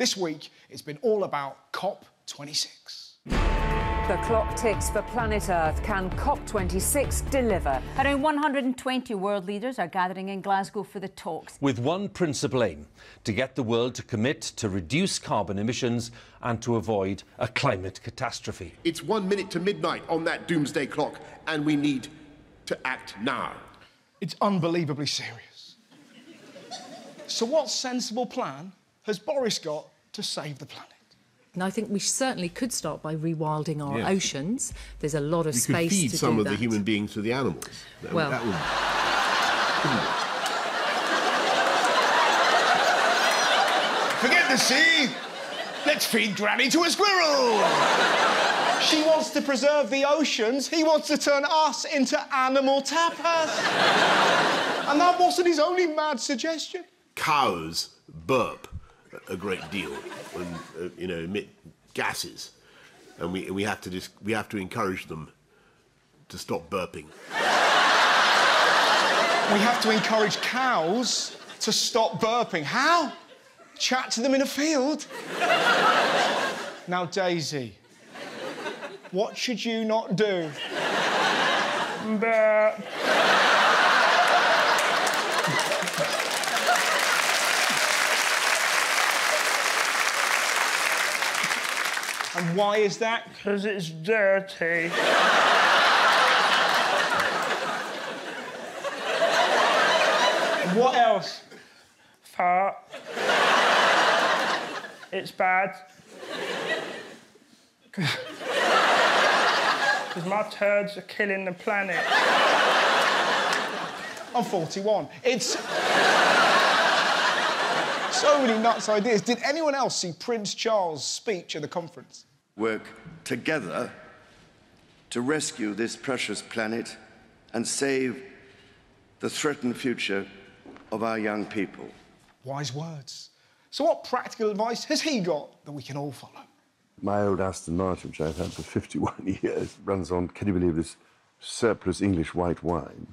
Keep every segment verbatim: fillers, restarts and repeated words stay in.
This week, it's been all about COP twenty-six. The clock ticks for planet Earth. Can COP twenty-six deliver? Around one hundred twenty world leaders are gathering in Glasgow for the talks. With one principal aim, to get the world to commit to reduce carbon emissions and to avoid a climate catastrophe. It's one minute to midnight on that doomsday clock, and we need to act now. It's unbelievably serious. So what sensible plan has Boris got to save the planet? And I think we certainly could start by rewilding our yes. oceans. There's a lot of you space to do that. You could feed some of that. the human beings to the animals. That well... Would, that would... Forget the sea! Let's feed Granny to a squirrel! She wants to preserve the oceans. He wants to turn us into animal tapas. And that wasn't his only mad suggestion. Cows burp a great deal and uh, you know emit gases, and we we have to just we have to encourage them to stop burping. We have to encourage cows to stop burping. How? Chat to them in a field. Now, Daisy, what should you not do? Burp. And why is that? Because it's dirty. What else? Fart. It's bad. Because my turds are killing the planet. I'm forty-one. It's... So many nuts ideas. Did anyone else see Prince Charles' speech at the conference? Work together to rescue this precious planet and save the threatened future of our young people. Wise words. So what practical advice has he got that we can all follow? My old Aston Martin, which I've had for fifty-one years, runs on, can you believe this, surplus English white wine.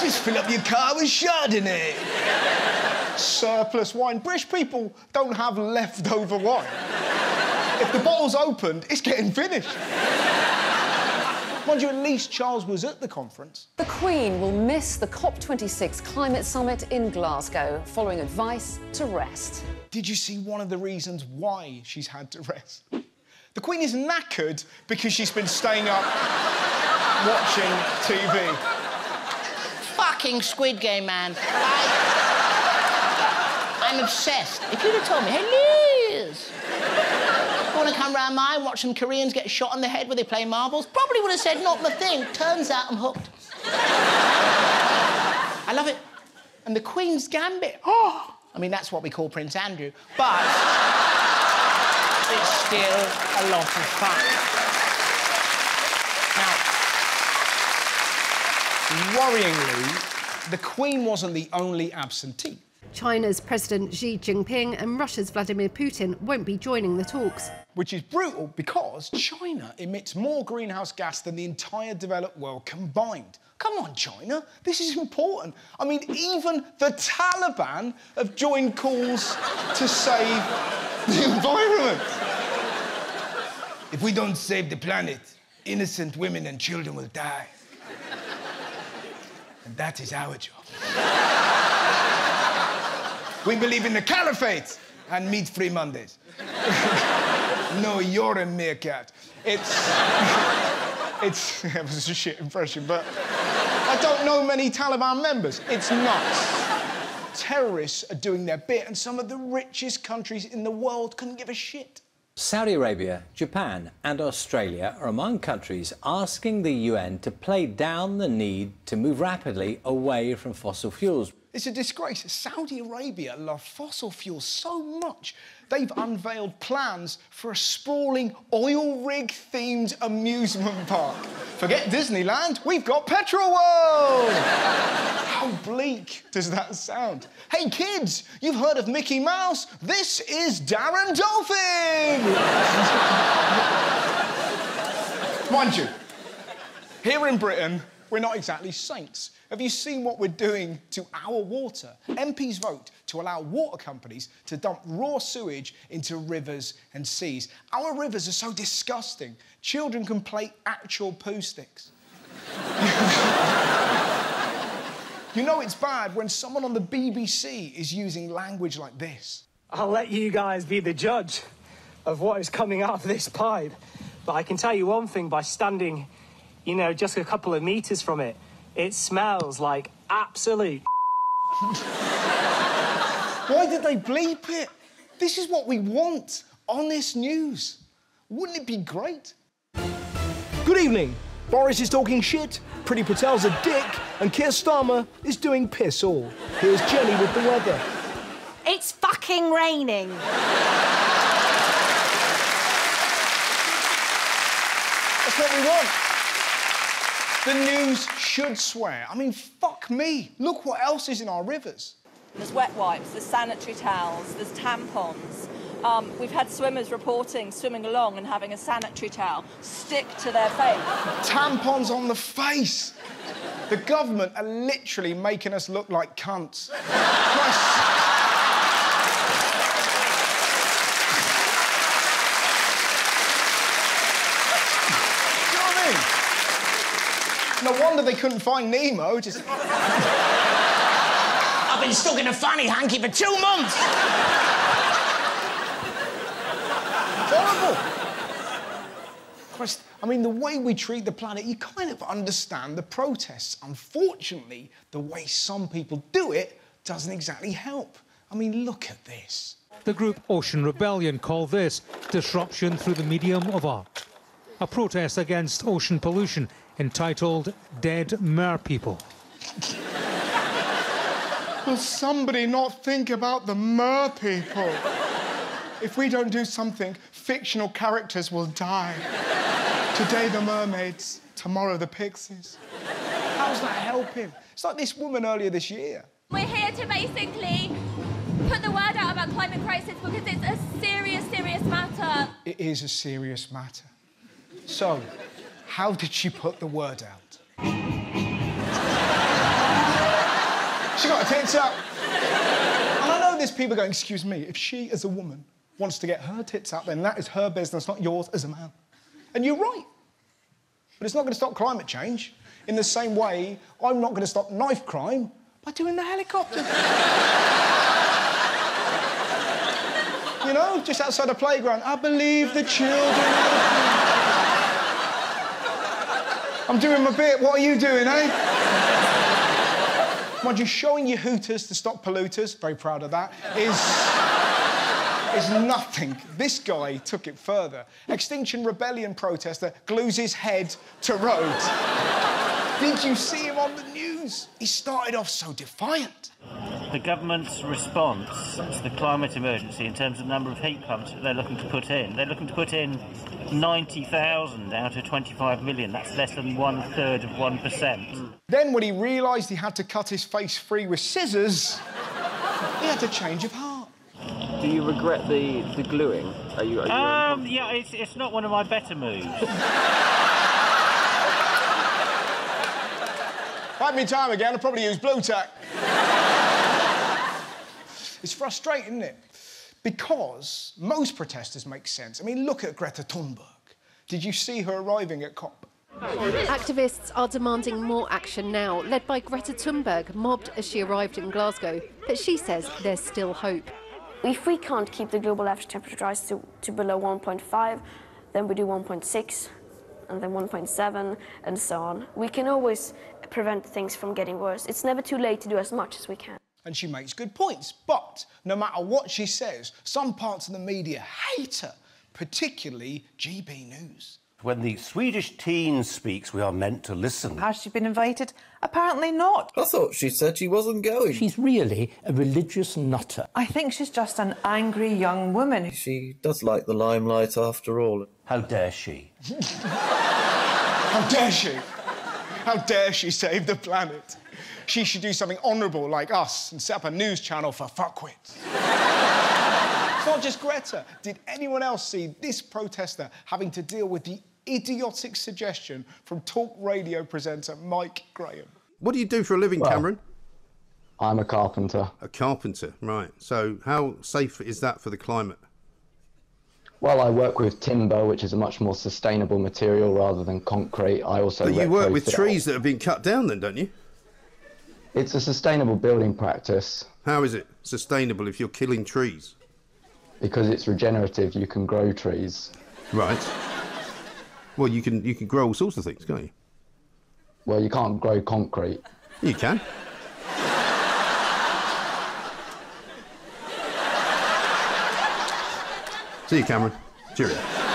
Just fill up your car with Chardonnay. Surplus wine. British people don't have leftover wine. If the bottle's opened, it's getting finished. Mind you, at least Charles was at the conference. The Queen will miss the COP twenty-six climate summit in Glasgow, following advice to rest. Did you see one of the reasons why she's had to rest? The Queen is knackered because she's been staying up watching T V. Fucking Squid Game, man. I... I'm obsessed. If you'd have told me, hey, Liz, want to come round mine, watch some Koreans get shot on the head where they play marbles, probably would have said, not my thing. Turns out I'm hooked. I love it. And the Queen's Gambit. Oh! I mean, that's what we call Prince Andrew. But it's still a lot of fun. Worryingly, the Queen wasn't the only absentee. China's President Xi Jinping and Russia's Vladimir Putin won't be joining the talks. Which is brutal because China emits more greenhouse gas than the entire developed world combined. Come on, China, this is important. I mean, even the Taliban have joined calls to save the environment. If we don't save the planet, innocent women and children will die. And that is our job. We believe in the caliphate and meat-free Mondays. No, you're a meerkat. It's... it's... It was a shit impression, but... I don't know many Taliban members. It's nuts. Terrorists are doing their bit, and some of the richest countries in the world couldn't give a shit. Saudi Arabia, Japan and Australia are among countries asking the U N to play down the need to move rapidly away from fossil fuels. It's a disgrace. Saudi Arabia love fossil fuels so much, they've unveiled plans for a sprawling oil rig-themed amusement park. Forget Disneyland, we've got Petrol World! How bleak does that sound? Hey, kids, you've heard of Mickey Mouse? This is Darren Dolphin! Mind you, here in Britain, We're not exactly saints. Have you seen what we're doing to our water? M Ps vote to allow water companies to dump raw sewage into rivers and seas. Our rivers are so disgusting. Children can play actual poo sticks. You know it's bad when someone on the B B C is using language like this. I'll let you guys be the judge of what is coming out of this pipe. But I can tell you one thing, by standing, you know, just a couple of metres from it, it smells like absolute Why did they bleep it? This is what we want. Honest news. Wouldn't it be great? Good evening. Boris is talking shit, Priti Patel's a dick, and Keir Starmer is doing piss all. Here's Jenny with the weather. It's fucking raining. That's what we want. The news should swear. I mean, fuck me. Look what else is in our rivers. There's wet wipes, there's sanitary towels, there's tampons. Um, we've had swimmers reporting swimming along and having a sanitary towel stick to their face. Tampons on the face! The government are literally making us look like cunts. Do you know what I mean? No wonder they couldn't find Nemo, just... I've been stuck in a fanny hanky for two months! Horrible. Christ, I mean, the way we treat the planet, you kind of understand the protests. Unfortunately, the way some people do it doesn't exactly help. I mean, look at this. The group Ocean Rebellion call this disruption through the medium of art. A protest against ocean pollution entitled Dead Mer People. Will somebody not think about the mer people? If we don't do something, fictional characters will die. Today the mermaids, tomorrow the pixies. How's that helping? It's like this woman earlier this year. We're here to basically put the word out about climate crisis because it's a serious, serious matter. It is a serious matter. So, how did she put the word out? She got her tits up. And I know there's people going, excuse me, if she as a woman wants to get her tits up, then that is her business, not yours as a man. And you're right. But it's not going to stop climate change. In the same way, I'm not going to stop knife crime by doing the helicopter. You know, just outside a playground. I believe the children... I'm doing my bit. What are you doing, eh? Mind you, showing your hooters to stop polluters, very proud of that, is... is nothing. This guy took it further. Extinction Rebellion protester glues his head to Rhodes. Did you see him on the news? He started off so defiant. The government's response to the climate emergency in terms of the number of heat pumps that they're looking to put in, they're looking to put in ninety thousand out of twenty-five million. That's less than one-third of one percent. Then when he realised he had to cut his face free with scissors, he had a change of heart. Do you regret the, the gluing? Are you, are you um, yeah, it's, it's not one of my better moves. Find me time again, I'll probably use blue tack. It's frustrating, isn't it? Because most protesters make sense. I mean, look at Greta Thunberg. Did you see her arriving at COP? Activists are demanding more action now, led by Greta Thunberg, mobbed as she arrived in Glasgow. But she says there's still hope. If we can't keep the global average temperature rise to, to below one point five, then we do one point six, and then one point seven, and so on. We can always prevent things from getting worse. It's never too late to do as much as we can. And she makes good points, but no matter what she says, some parts of the media hate her, particularly G B News. When the Swedish teen speaks, we are meant to listen. Has she been invited? Apparently not. I thought she said she wasn't going. She's really a religious nutter. I think she's just an angry young woman. She does like the limelight after all. How dare she? How dare she? How dare she save the planet? She should do something honourable like us and set up a news channel for fuckwits. It's not just Greta. Did anyone else see this protester having to deal with the idiotic suggestion from Talk Radio presenter Mike Graham. What do you do for a living, well, Cameron? I'm a carpenter. A carpenter, right. So how safe is that for the climate? Well, I work with timber, which is a much more sustainable material rather than concrete. I also... But you work with trees that have been cut down then, don't you? It's a sustainable building practice. How is it sustainable if you're killing trees? Because it's regenerative, you can grow trees. Right. Well, you can, you can grow all sorts of things, can't you? Well, you can't grow concrete. You can. See you, Cameron. Cheerio.